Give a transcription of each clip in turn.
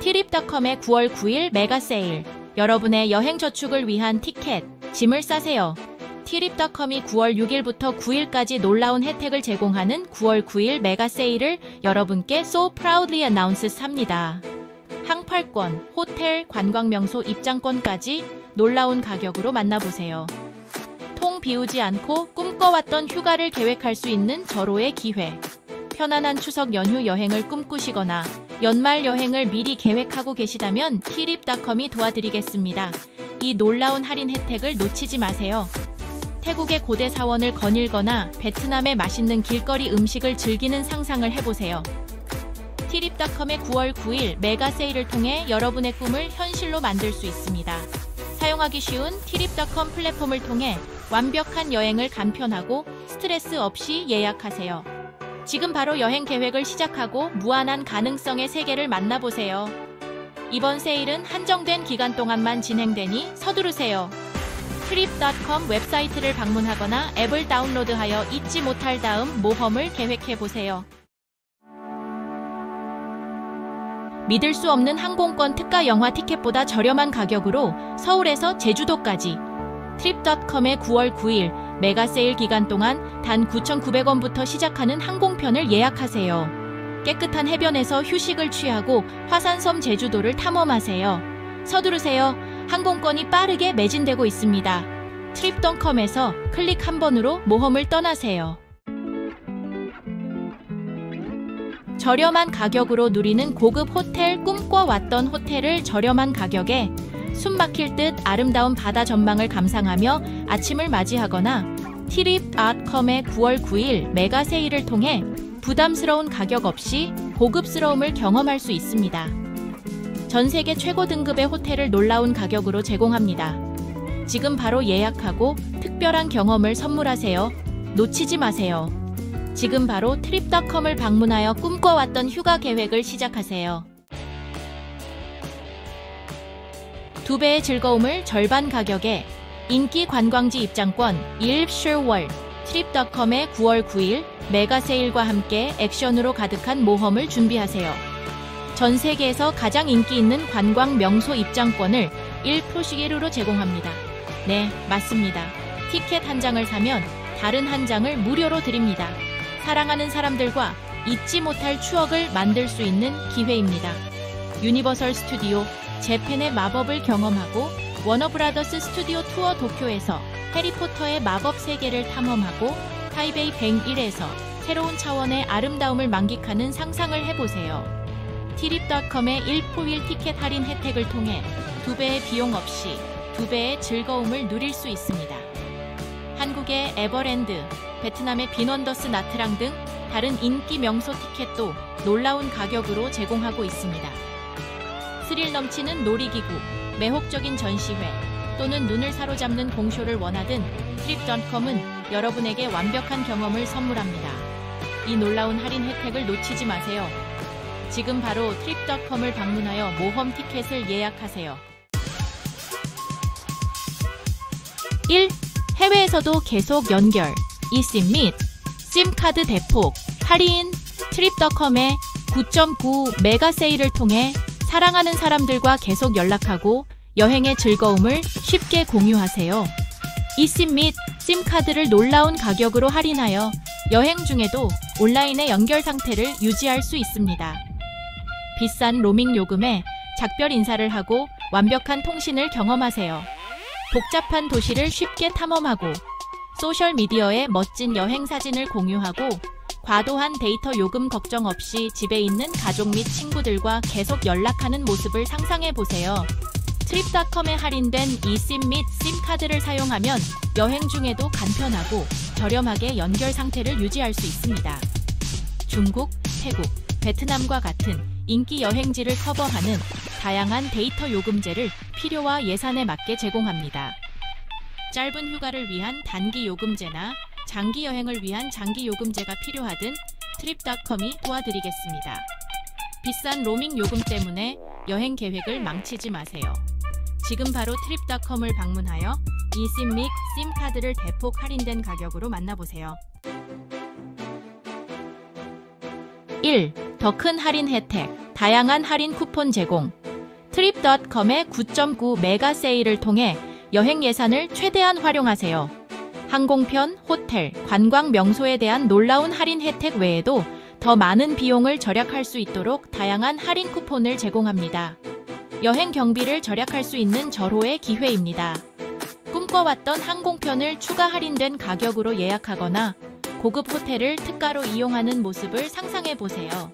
Trip.com의 9월 9일 메가세일, 여러분의 여행 저축을 위한 티켓, 짐을 싸세요. Trip.com이 9월 6일부터 9일까지 놀라운 혜택을 제공하는 9월 9일 메가세일을 여러분께 so proudly announces 합니다. 항팔권, 호텔, 관광명소 입장권까지 놀라운 가격으로 만나보세요. 통 비우지 않고 꿈꿔왔던 휴가를 계획할 수 있는 절호의 기회. 편안한 추석 연휴 여행을 꿈꾸시거나 연말 여행을 미리 계획하고 계시다면 Trip.com이 도와드리겠습니다. 이 놀라운 할인 혜택을 놓치지 마세요. 태국의 고대 사원을 거닐거나 베트남의 맛있는 길거리 음식을 즐기는 상상을 해보세요. Trip.com의 9월 9일 메가 세일을 통해 여러분의 꿈을 현실로 만들 수 있습니다. 사용하기 쉬운 Trip.com 플랫폼을 통해 완벽한 여행을 간편하고 스트레스 없이 예약하세요. 지금 바로 여행 계획을 시작하고 무한한 가능성의 세계를 만나보세요. 이번 세일은 한정된 기간 동안만 진행되니 서두르세요. Trip.com 웹사이트를 방문하거나 앱을 다운로드하여 잊지 못할 다음 모험을 계획해보세요. 믿을 수 없는 항공권 특가 영화 티켓보다 저렴한 가격으로 서울에서 제주도까지. Trip.com의 9월 9일 메가세일 기간 동안 단 9,900원부터 시작하는 항공편을 예약하세요. 깨끗한 해변에서 휴식을 취하고 화산섬 제주도를 탐험하세요. 서두르세요. 항공권이 빠르게 매진되고 있습니다. Trip.com에서 클릭 한 번으로 모험을 떠나세요. 저렴한 가격으로 누리는 고급 호텔, 꿈꿔왔던 호텔을 저렴한 가격에, 숨막힐 듯 아름다운 바다 전망을 감상하며 아침을 맞이하거나 Trip.com의 9월 9일 메가 세일을 통해 부담스러운 가격 없이 고급스러움을 경험할 수 있습니다. 전 세계 최고 등급의 호텔을 놀라운 가격으로 제공합니다. 지금 바로 예약하고 특별한 경험을 선물하세요. 놓치지 마세요. 지금 바로 Trip.com을 방문하여 꿈꿔왔던 휴가 계획을 시작하세요. 2배의 즐거움을 절반 가격에 인기 관광지 입장권 1일 10월. Trip.com의 9월 9일 메가 세일과 함께 액션으로 가득한 모험을 준비하세요. 전 세계에서 가장 인기 있는 관광 명소 입장권을 1%씩 1호로 제공합니다. 네, 맞습니다. 티켓 한 장을 사면 다른 한 장을 무료로 드립니다. 사랑하는 사람들과 잊지 못할 추억을 만들 수 있는 기회입니다. 유니버설 스튜디오 재팬의 마법을 경험하고 워너브라더스 스튜디오 투어 도쿄에서 해리포터의 마법 세계를 탐험하고 타이베이 101에서 새로운 차원의 아름다움을 만끽하는 상상을 해보세요. Trip.com의 1포1 티켓 할인 혜택을 통해 2배의 비용 없이 2배의 즐거움을 누릴 수 있습니다. 한국의 에버랜드, 베트남의 빈원더스 나트랑 등 다른 인기 명소 티켓도 놀라운 가격으로 제공하고 있습니다. 스릴 넘치는 놀이기구, 매혹적인 전시회 또는 눈을 사로잡는 공쇼를 원하든 Trip.com은 여러분에게 완벽한 경험을 선물합니다. 이 놀라운 할인 혜택을 놓치지 마세요. 지금 바로 Trip.com을 방문하여 모험 티켓을 예약하세요. 1. 해외에서도 계속 연결, eSIM 및 심카드 대폭 할인. Trip.com의 9.9 메가 세일을 통해 사랑하는 사람들과 계속 연락하고 여행의 즐거움을 쉽게 공유하세요. eSIM 및 심카드를 놀라운 가격으로 할인하여 여행 중에도 온라인의 연결 상태를 유지할 수 있습니다. 비싼 로밍 요금에 작별 인사를 하고 완벽한 통신을 경험하세요. 복잡한 도시를 쉽게 탐험하고 소셜미디어에 멋진 여행 사진을 공유하고 과도한 데이터 요금 걱정 없이 집에 있는 가족 및 친구들과 계속 연락하는 모습을 상상해보세요. Trip.com에 할인된 eSIM 및 심카드를 사용하면 여행 중에도 간편하고 저렴하게 연결 상태를 유지할 수 있습니다. 중국, 태국, 베트남과 같은 인기 여행지를 커버하는 다양한 데이터 요금제를 필요와 예산에 맞게 제공합니다. 짧은 휴가를 위한 단기 요금제나 장기 여행을 위한 장기 요금제가 필요하든 Trip.com이 도와드리겠습니다. 비싼 로밍 요금 때문에 여행 계획을 망치지 마세요. 지금 바로 Trip.com을 방문하여 eSIM 및 심카드를 대폭 할인된 가격으로 만나보세요. 1. 더 큰 할인 혜택 다양한 할인 쿠폰 제공, Trip.com의 9.9 메가 세일을 통해 여행 예산을 최대한 활용하세요. 항공편, 호텔, 관광 명소에 대한 놀라운 할인 혜택 외에도 더 많은 비용을 절약할 수 있도록 다양한 할인 쿠폰을 제공합니다. 여행 경비를 절약할 수 있는 절호의 기회입니다. 꿈꿔왔던 항공편을 추가 할인된 가격으로 예약하거나 고급 호텔을 특가로 이용하는 모습을 상상해보세요.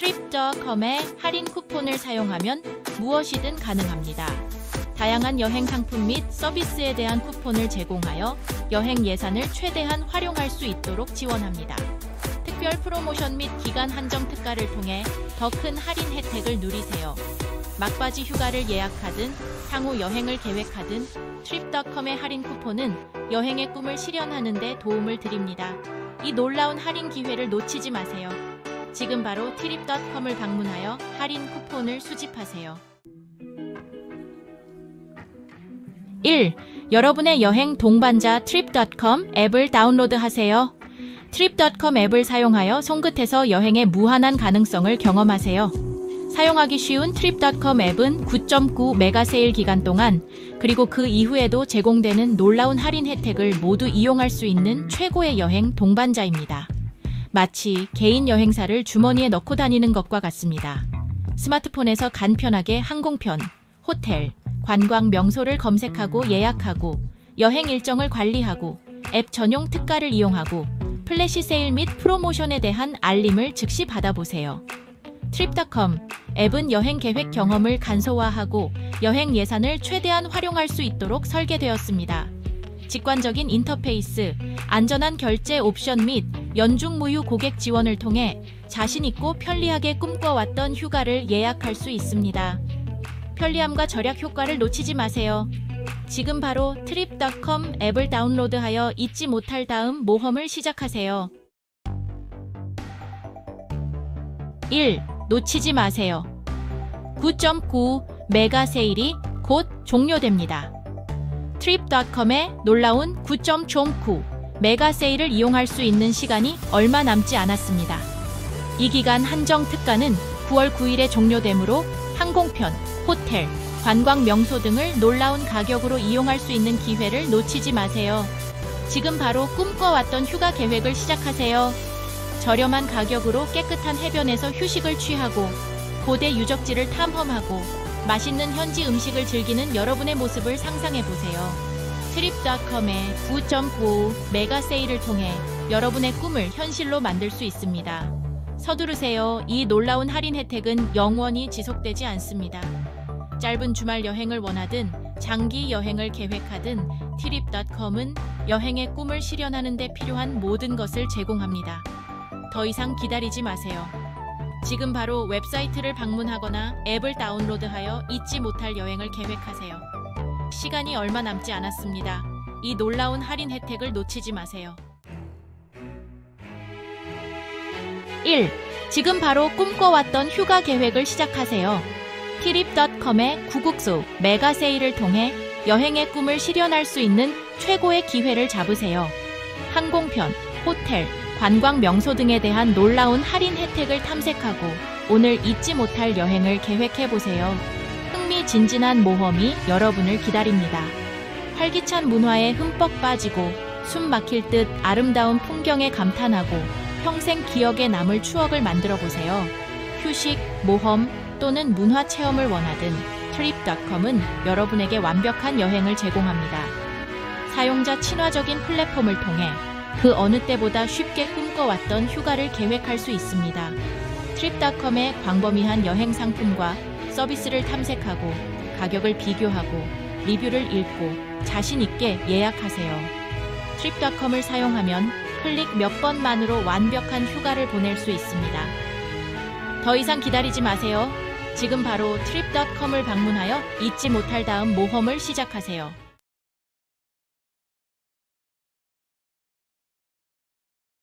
Trip.com의 할인 쿠폰을 사용하면 무엇이든 가능합니다. 다양한 여행 상품 및 서비스에 대한 쿠폰을 제공하여 여행 예산을 최대한 활용할 수 있도록 지원합니다. 특별 프로모션 및 기간 한정 특가를 통해 더 큰 할인 혜택을 누리세요. 막바지 휴가를 예약하든 향후 여행을 계획하든 Trip.com의 할인 쿠폰은 여행의 꿈을 실현하는 데 도움을 드립니다. 이 놀라운 할인 기회를 놓치지 마세요. 지금 바로 Trip.com을 방문하여 할인 쿠폰을 수집하세요. 1. 여러분의 여행 동반자 Trip.com 앱을 다운로드하세요. Trip.com 앱을 사용하여 손끝에서 여행의 무한한 가능성을 경험하세요. 사용하기 쉬운 Trip.com 앱은 9.9 메가 세일 기간 동안 그리고 그 이후에도 제공되는 놀라운 할인 혜택을 모두 이용할 수 있는 최고의 여행 동반자입니다. 마치 개인 여행사를 주머니에 넣고 다니는 것과 같습니다. 스마트폰에서 간편하게 항공편, 호텔, 관광 명소를 검색하고 예약하고 여행 일정을 관리하고 앱 전용 특가를 이용하고 플래시 세일 및 프로모션에 대한 알림을 즉시 받아보세요. Trip.com 앱은 여행 계획 경험을 간소화하고 여행 예산을 최대한 활용할 수 있도록 설계되었습니다. 직관적인 인터페이스, 안전한 결제 옵션 및 연중 무휴 고객 지원을 통해 자신 있고 편리하게 꿈꿔왔던 휴가를 예약할 수 있습니다. 편리함과 절약 효과를 놓치지 마세요. 지금 바로 Trip.com 앱을 다운로드하여 잊지 못할 다음 모험을 시작하세요. 1. 놓치지 마세요. 9.9 메가 세일이 곧 종료됩니다. Trip.com의 놀라운 9.9 메가 세일을 이용할 수 있는 시간이 얼마 남지 않았습니다. 이 기간 한정 특가는 9월 9일에 종료되므로 항공편, 호텔, 관광 명소 등을 놀라운 가격으로 이용할 수 있는 기회를 놓치지 마세요. 지금 바로 꿈꿔왔던 휴가 계획을 시작하세요. 저렴한 가격으로 깨끗한 해변에서 휴식을 취하고 고대 유적지를 탐험하고 맛있는 현지 음식을 즐기는 여러분의 모습을 상상해보세요. Trip.com의 9.9 메가 세일을 통해 여러분의 꿈을 현실로 만들 수 있습니다. 서두르세요. 이 놀라운 할인 혜택은 영원히 지속되지 않습니다. 짧은 주말 여행을 원하든 장기 여행을 계획하든 Trip.com은 여행의 꿈을 실현하는 데 필요한 모든 것을 제공합니다. 더 이상 기다리지 마세요. 지금 바로 웹사이트를 방문하거나 앱을 다운로드하여 잊지 못할 여행을 계획하세요. 시간이 얼마 남지 않았습니다. 이 놀라운 할인 혜택을 놓치지 마세요. 1. 지금 바로 꿈꿔왔던 휴가 계획을 시작하세요. Trip.com의 9.9 메가 세일을 통해 여행의 꿈을 실현할 수 있는 최고의 기회를 잡으세요. 항공편, 호텔, 관광 명소 등에 대한 놀라운 할인 혜택을 탐색하고 오늘 잊지 못할 여행을 계획해보세요. 흥미진진한 모험이 여러분을 기다립니다. 활기찬 문화에 흠뻑 빠지고 숨 막힐 듯 아름다운 풍경에 감탄하고 평생 기억에 남을 추억을 만들어보세요. 휴식, 모험 또는 문화 체험을 원하든 Trip.com은 여러분에게 완벽한 여행을 제공합니다. 사용자 친화적인 플랫폼을 통해 그 어느 때보다 쉽게 꿈꿔왔던 휴가를 계획할 수 있습니다. Trip.com의 광범위한 여행 상품과 서비스를 탐색하고 가격을 비교하고 리뷰를 읽고 자신 있게 예약하세요. Trip.com을 사용하면 클릭 몇 번만으로 완벽한 휴가를 보낼 수 있습니다. 더 이상 기다리지 마세요. 지금 바로 Trip.com을 방문하여 잊지 못할 다음 모험을 시작하세요.